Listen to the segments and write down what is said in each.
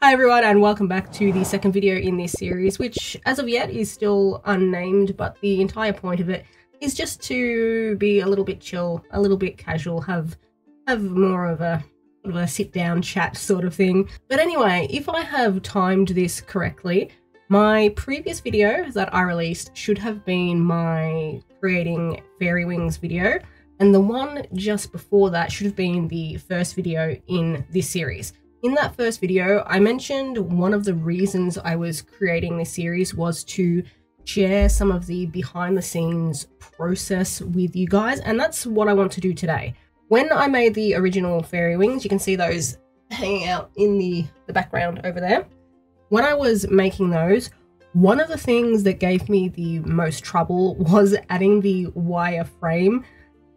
Hi everyone, and welcome back to the second video in this series, which as of yet is still unnamed, but the entire point of it is just to be a little bit chill, a little bit casual, have more of a sort of a sit down chat sort of thing. But anyway, if I have timed this correctly, my previous video that I released should have been my creating fairy wings video, and the one just before that should have been the first video in this series. In that first video, I mentioned one of the reasons I was creating this series was to share some of the behind the scenes process with you guys, and that's what I want to do today. When I made the original fairy wings, you can see those hanging out in the background over there. When I was making those, one of the things that gave me the most trouble was adding the wireframe.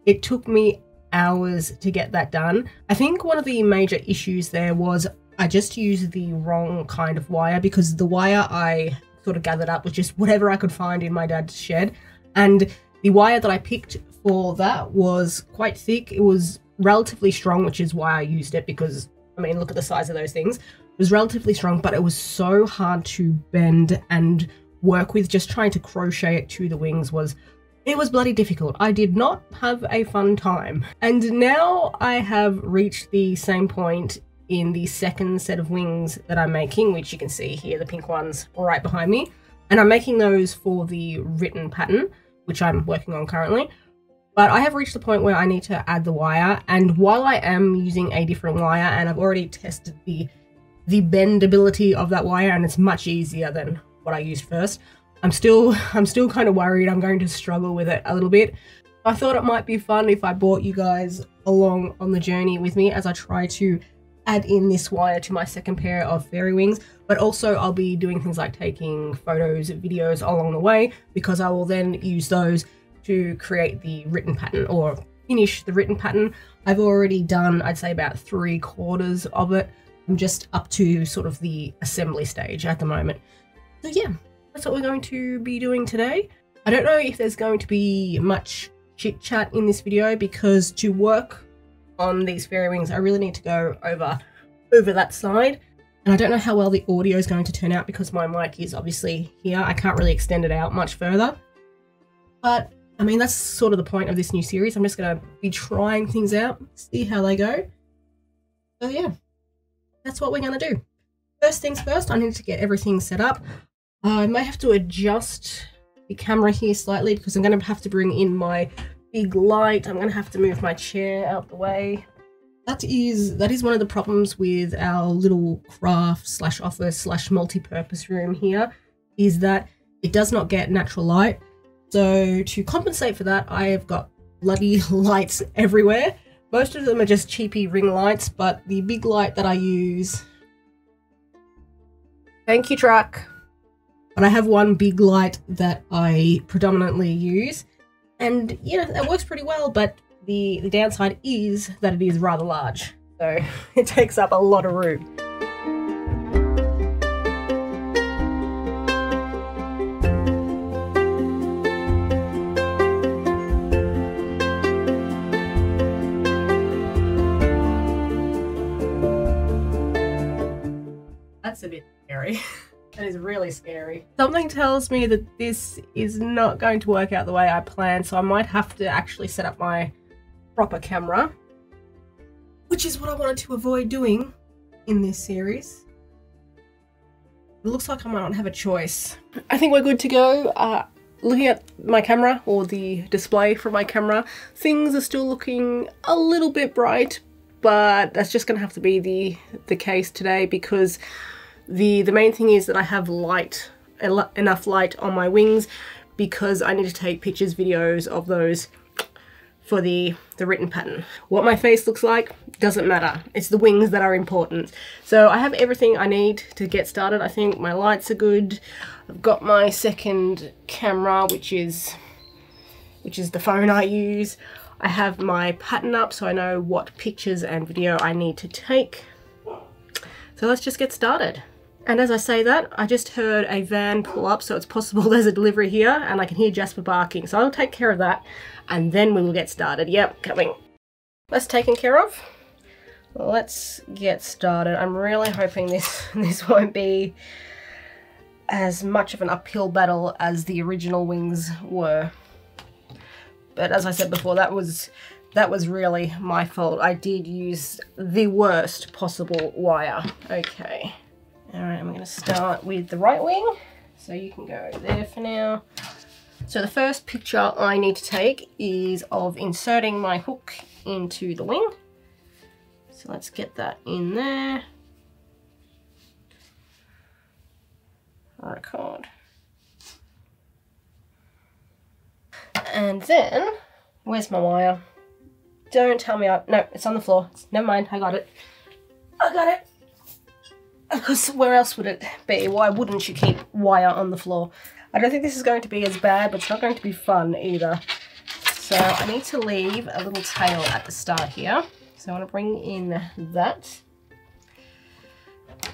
It took me hours to get that done. I think one of the major issues there was I just used the wrong kind of wire, because the wire I sort of gathered up was just whatever I could find in my dad's shed, and the wire that I picked for that was quite thick. It was relatively strong, which is why I used it, because I mean, look at the size of those things. It was relatively strong, but it was so hard to bend and work with. Just trying to crochet it to the wings was it was bloody difficult. I did not have a fun time. And now I have reached the same point in the second set of wings that I'm making, which you can see here, the pink ones right behind me. And I'm making those for the written pattern, which I'm working on currently. But I have reached the point where I need to add the wire. And while I am using a different wire, and I've already tested the bendability of that wire, and it's much easier than what I used first, I'm still kind of worried I'm going to struggle with it a little bit. I thought it might be fun if I brought you guys along on the journey with me as I try to add in this wire to my second pair of fairy wings, but also I'll be doing things like taking photos, videos along the way, because I will then use those to create the written pattern or finish the written pattern. I've already done, I'd say, about 3/4 of it. I'm just up to sort of the assembly stage at the moment. So yeah. That's what we're going to be doing today. I don't know if there's going to be much chit chat in this video, because to work on these fairy wings, I really need to go over that side. And I don't know how well the audio is going to turn out, because my mic is obviously here. I can't really extend it out much further. But I mean, that's sort of the point of this new series. I'm just going to be trying things out, see how they go. So yeah, that's what we're going to do. First things first, I need to get everything set up. I might have to adjust the camera here slightly, because I'm going to have to bring in my big light. I'm going to have to move my chair out the way. That is one of the problems with our little craft slash office slash multi-purpose room here, is that it does not get natural light. So to compensate for that, I have got bloody lights everywhere. Most of them are just cheapy ring lights, but the big light that I use... Thank you, truck. But I have one big light that I predominantly use, and yeah, it works pretty well, but the downside is that it is rather large, so it takes up a lot of room. That's a bit scary. That is really scary. Something tells me that this is not going to work out the way I planned, so I might have to actually set up my proper camera, which is what I wanted to avoid doing in this series. It looks like I might not have a choice. I think we're good to go. Looking at my camera, or the display from my camera, things are still looking a little bit bright, but that's just going to have to be the case today, because the main thing is that I have light, enough light on my wings, because I need to take pictures, videos of those for the written pattern. What my face looks like doesn't matter. It's the wings that are important. So I have everything I need to get started. I think my lights are good. I've got my second camera, which is the phone I use. I have my pattern up, so I know what pictures and video I need to take. So let's just get started. And as I say that, I just heard a van pull up, so it's possible there's a delivery here, and I can hear Jasper barking, so I'll take care of that, and then we will get started. Yep, coming. That's taken care of. Let's get started. I'm really hoping this won't be as much of an uphill battle as the original wings were. But as I said before, that was really my fault. I did use the worst possible wire. Okay. All right, I'm going to start with the right wing. So you can go there for now. So the first picture I need to take is of inserting my hook into the wing. So let's get that in there. Record. And then, where's my wire? Don't tell me no, it's on the floor. Never mind, I got it. I got it. Because where else would it be? Why wouldn't you keep wire on the floor? I don't think this is going to be as bad, but it's not going to be fun either. So I need to leave a little tail at the start here. So I want to bring in that.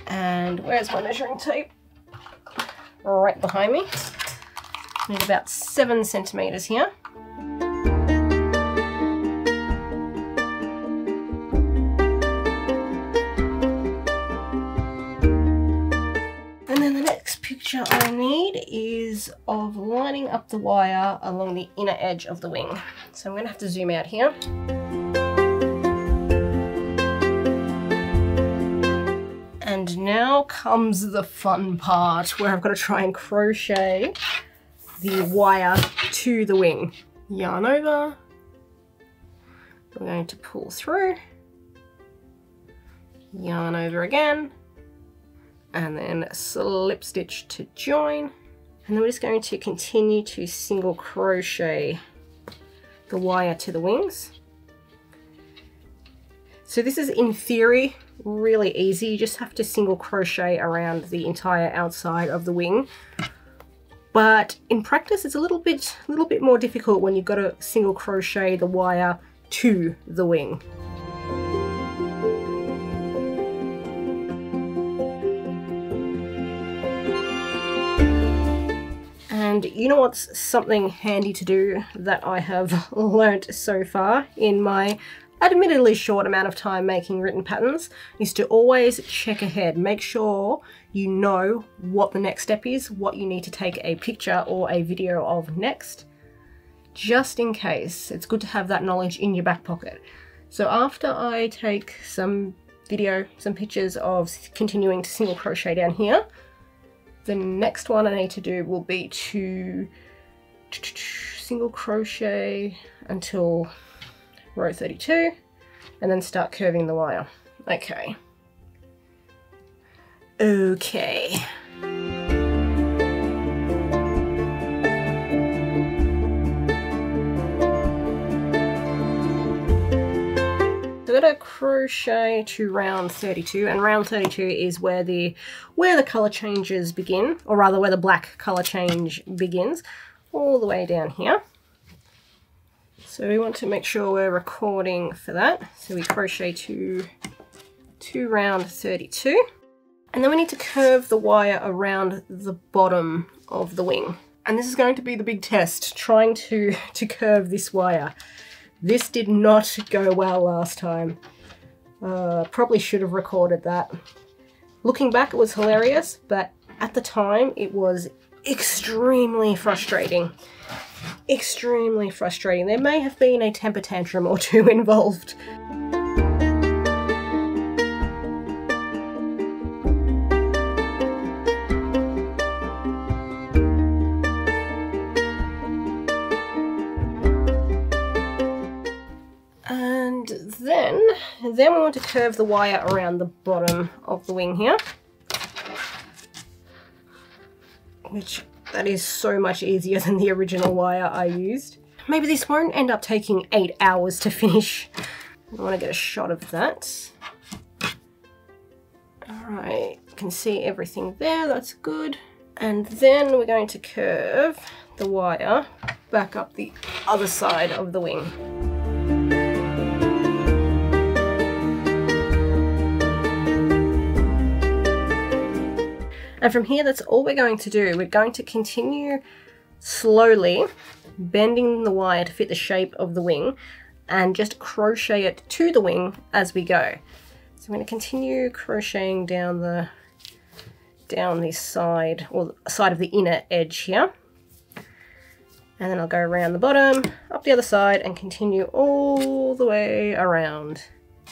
And where's my measuring tape? Right behind me. I need about 7 centimeters here. And then the next picture I need is of lining up the wire along the inner edge of the wing. So I'm going to have to zoom out here. And now comes the fun part where I've got to try and crochet the wire to the wing. Yarn over. We're going to pull through. Yarn over again. And then slip stitch to join. And then we're just going to continue to single crochet the wire to the wings. So this is, in theory, really easy. You just have to single crochet around the entire outside of the wing. But in practice, it's a little bit more difficult when you've got to single crochet the wire to the wing. And you know what's something handy to do that I have learnt so far in my admittedly short amount of time making written patterns is to always check ahead. Make sure you know what the next step is, what you need to take a picture or a video of next, just in case. It's good to have that knowledge in your back pocket. So after I take some pictures of continuing to single crochet down here, the next one I need to do will be to single crochet until row 32 and then start curving the wire. Okay. So I'm going to crochet to round 32, and round 32 is where the color changes begin, or rather where the black color change begins, all the way down here. So we want to make sure we're recording for that. So we crochet to round 32. And then we need to curve the wire around the bottom of the wing. And this is going to be the big test, trying to curve this wire. This did not go well last time. Probably should have recorded that. Looking back, it was hilarious, but at the time it was extremely frustrating. Extremely frustrating. There may have been a temper tantrum or two involved. And then we want to curve the wire around the bottom of the wing here, which that is so much easier than the original wire I used. Maybe this won't end up taking 8 hours to finish. I want to get a shot of that. Alright, you can see everything there, that's good. And then we're going to curve the wire back up the other side of the wing. And from here, that's all we're going to do. We're going to continue slowly bending the wire to fit the shape of the wing and just crochet it to the wing as we go. So I'm going to continue crocheting down the side, or side of the inner edge here, and then I'll go around the bottom, up the other side, and continue all the way around.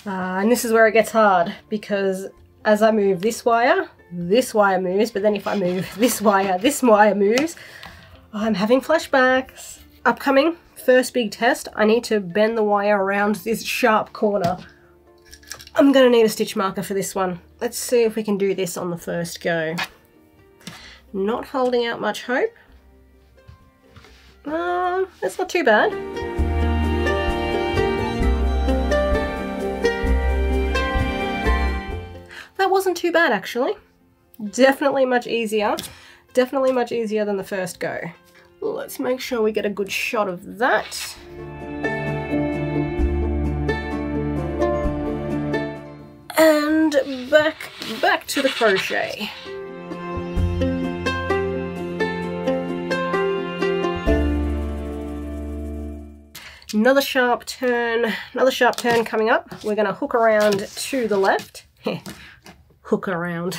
And this is where it gets hard, because as I move this wire moves, but then if I move this wire moves. I'm having flashbacks. Upcoming first big test, I need to bend the wire around this sharp corner. I'm gonna need a stitch marker for this one. Let's see if we can do this on the first go. Not holding out much hope. It's not too bad. That wasn't too bad, actually. Definitely much easier than the first go. Let's make sure we get a good shot of that. And back to the crochet. Another sharp turn coming up. We're gonna hook around to the left. Hook around.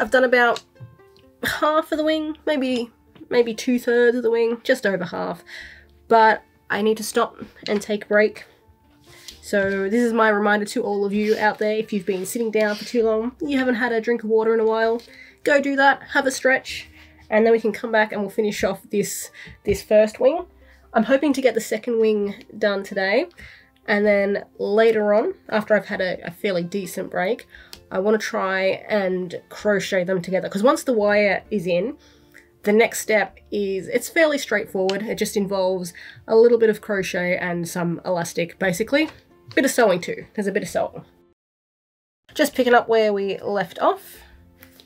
I've done about half of the wing, maybe 2/3 of the wing, just over half, but I need to stop and take a break. So this is my reminder to all of you out there, if you've been sitting down for too long, you haven't had a drink of water in a while, go do that, have a stretch, and then we can come back and we'll finish off this first wing. I'm hoping to get the second wing done today, and then later on, after I've had a fairly decent break, I want to try and crochet them together, because once the wire is in, the next step is, it's fairly straightforward. It just involves a little bit of crochet and some elastic, basically. Bit of sewing too, there's a bit of sewing. Just picking up where we left off.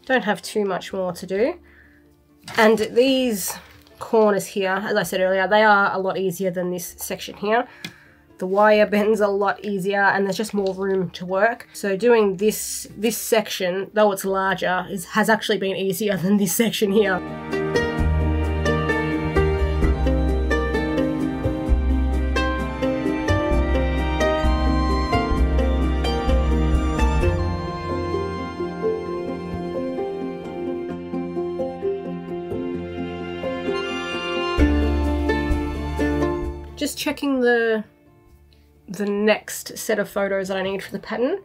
Don't have too much more to do. And these corners here, as I said earlier, they are a lot easier than this section here. The wire bends a lot easier and there's just more room to work. So doing this section, though it's larger, has actually been easier than this section here. Just checking the next set of photos that I need for the pattern.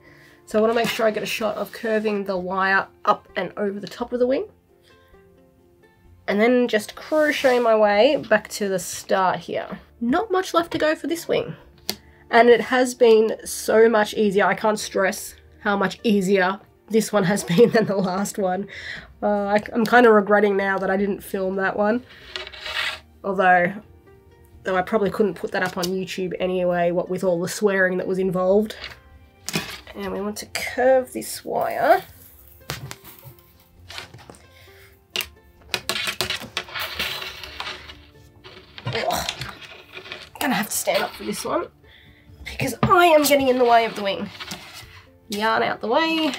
So I want to make sure I get a shot of curving the wire up and over the top of the wing. And then just crochet my way back to the start here. Not much left to go for this wing. And it has been so much easier. I can't stress how much easier this one has been than the last one. I'm kind of regretting now that I didn't film that one. Although I probably couldn't put that up on YouTube anyway, what with all the swearing that was involved. And we want to curve this wire. Ugh. I'm gonna have to stand up for this one because I am getting in the way of the wing. Yarn out the way.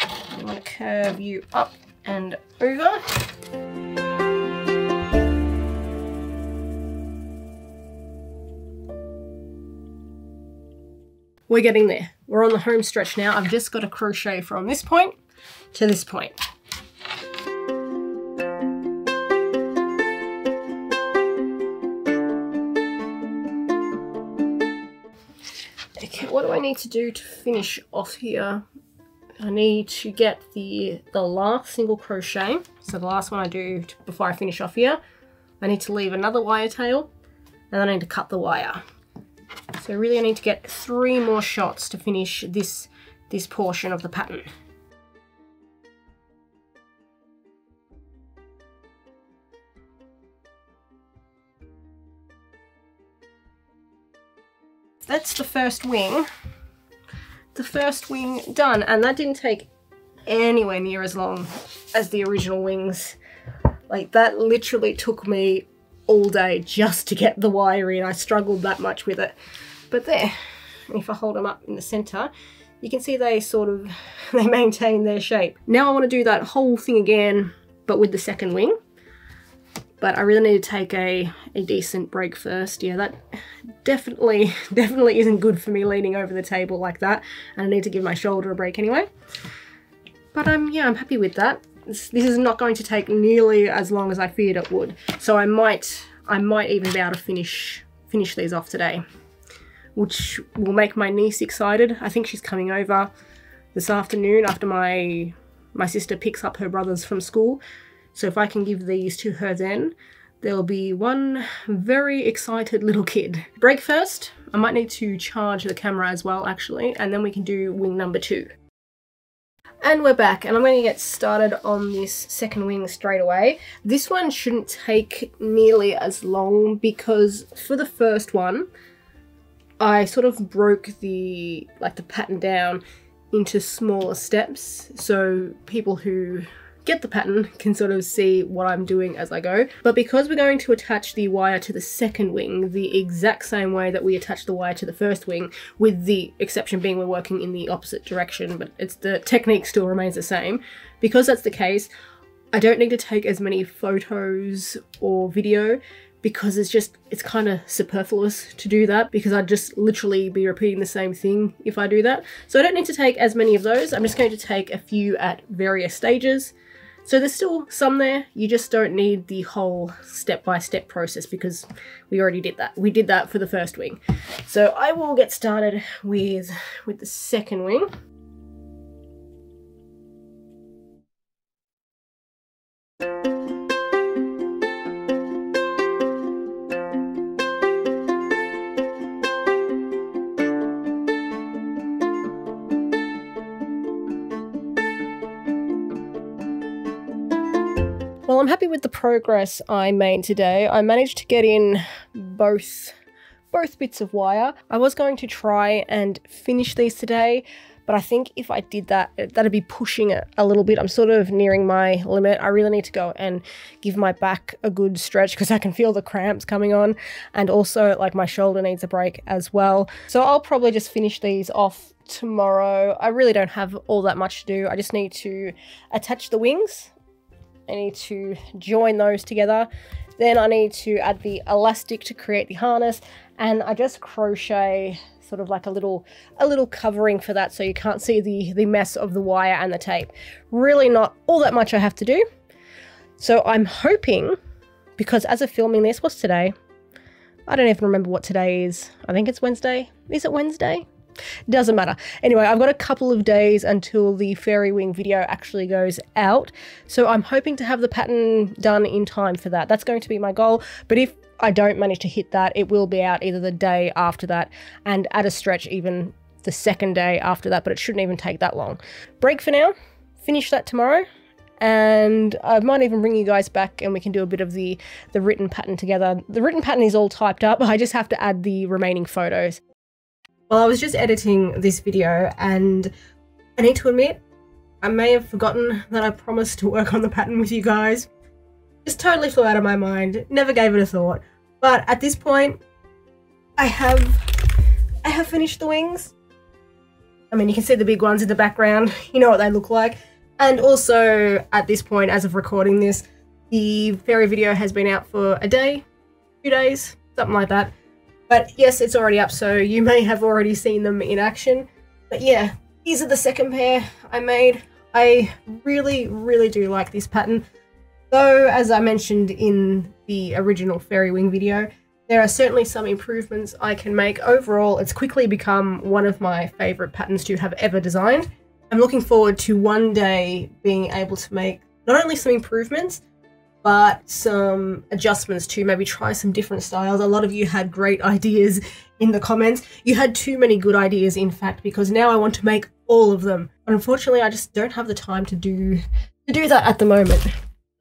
I want to curve you up and over. We're getting there. We're on the home stretch now. I've just got to crochet from this point to this point. Okay, what do I need to do to finish off here? I need to get the last single crochet. So the last one I do before I finish off here, I need to leave another wire tail and then I need to cut the wire. So really I need to get 3 more shots to finish this portion of the pattern. That's the first wing. The first wing done, and that didn't take anywhere near as long as the original wings. Like, that literally took me all day just to get the wire in. I struggled that much with it. But there, if I hold them up in the center, you can see they sort of, they maintain their shape. Now I want to do that whole thing again, but with the second wing. But I really need to take a decent break first. Yeah, that definitely isn't good for me leaning over the table like that. And I need to give my shoulder a break anyway. But yeah, I'm happy with that. This is not going to take nearly as long as I feared it would. So I might even be able to finish these off today, which will make my niece excited. I think she's coming over this afternoon after my sister picks up her brothers from school. So if I can give these to her then, there'll be one very excited little kid. Break first. I might need to charge the camera as well, actually, and then we can do wing number 2. And we're back, and I'm going to get started on this second wing straight away. This one shouldn't take nearly as long because for the first one, I sort of broke the pattern down into smaller steps, so people who get the pattern can sort of see what I'm doing as I go. But because we're going to attach the wire to the second wing the exact same way that we attached the wire to the first wing, with the exception being we're working in the opposite direction, but it's the technique still remains the same. Because that's the case, I don't need to take as many photos or video because it's kind of superfluous to do that, because I'd just literally be repeating the same thing if I do that. So I don't need to take as many of those. I'm just going to take a few at various stages. So there's still some there, you just don't need the whole step-by-step process because we already did that. We did that for the first wing. So I will get started with the second wing. Well, I'm happy with the progress I made today. I managed to get in both bits of wire. I was going to try and finish these today, but I think if I did that, that'd be pushing it a little bit. I'm sort of nearing my limit. I really need to go and give my back a good stretch because I can feel the cramps coming on, and also like my shoulder needs a break as well. So I'll probably just finish these off tomorrow. I really don't have all that much to do. I just need to attach the wings. I need to join those together. Then I need to add the elastic to create the harness, and I just crochet sort of like a little covering for that so you can't see the mess of the wire and the tape. Really not all that much I have to do. So I'm hoping, because as of filming this, what's today? I don't even remember what today is. I think it's Wednesday. Is it Wednesday? Doesn't matter. Anyway, I've got a couple of days until the fairy wing video actually goes out, so I'm hoping to have the pattern done in time for that. That's going to be my goal, but if I don't manage to hit that, it will be out either the day after that, and at a stretch even the second day after that, but it shouldn't even take that long. Break for now, finish that tomorrow, and I might even bring you guys back and we can do a bit of the written pattern together. The written pattern is all typed up, I just have to add the remaining photos. Well, I was just editing this video and I need to admit, I may have forgotten that I promised to work on the pattern with you guys. Just totally flew out of my mind, never gave it a thought. But at this point, I have finished the wings. I mean, you can see the big ones in the background, you know what they look like. And also at this point, as of recording this, the fairy video has been out for a day, 2 days, something like that. But yes, it's already up, so you may have already seen them in action. But yeah, these are the second pair I made. I really, really do like this pattern. Though, as I mentioned in the original fairy wing video, there are certainly some improvements I can make. Overall, it's quickly become one of my favourite patterns to have ever designed. I'm looking forward to one day being able to make not only some improvements, but some adjustments to maybe try some different styles. A lot of you had great ideas in the comments. You had too many good ideas, in fact, because now I want to make all of them. But unfortunately, I just don't have the time to do that at the moment.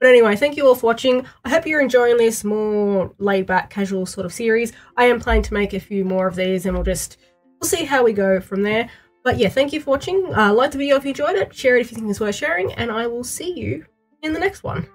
But anyway, thank you all for watching. I hope you're enjoying this more laid-back, casual sort of series. I am planning to make a few more of these and we'll see how we go from there. But yeah, thank you for watching. Like the video if you enjoyed it, share it if you think it's worth sharing, and I will see you in the next one.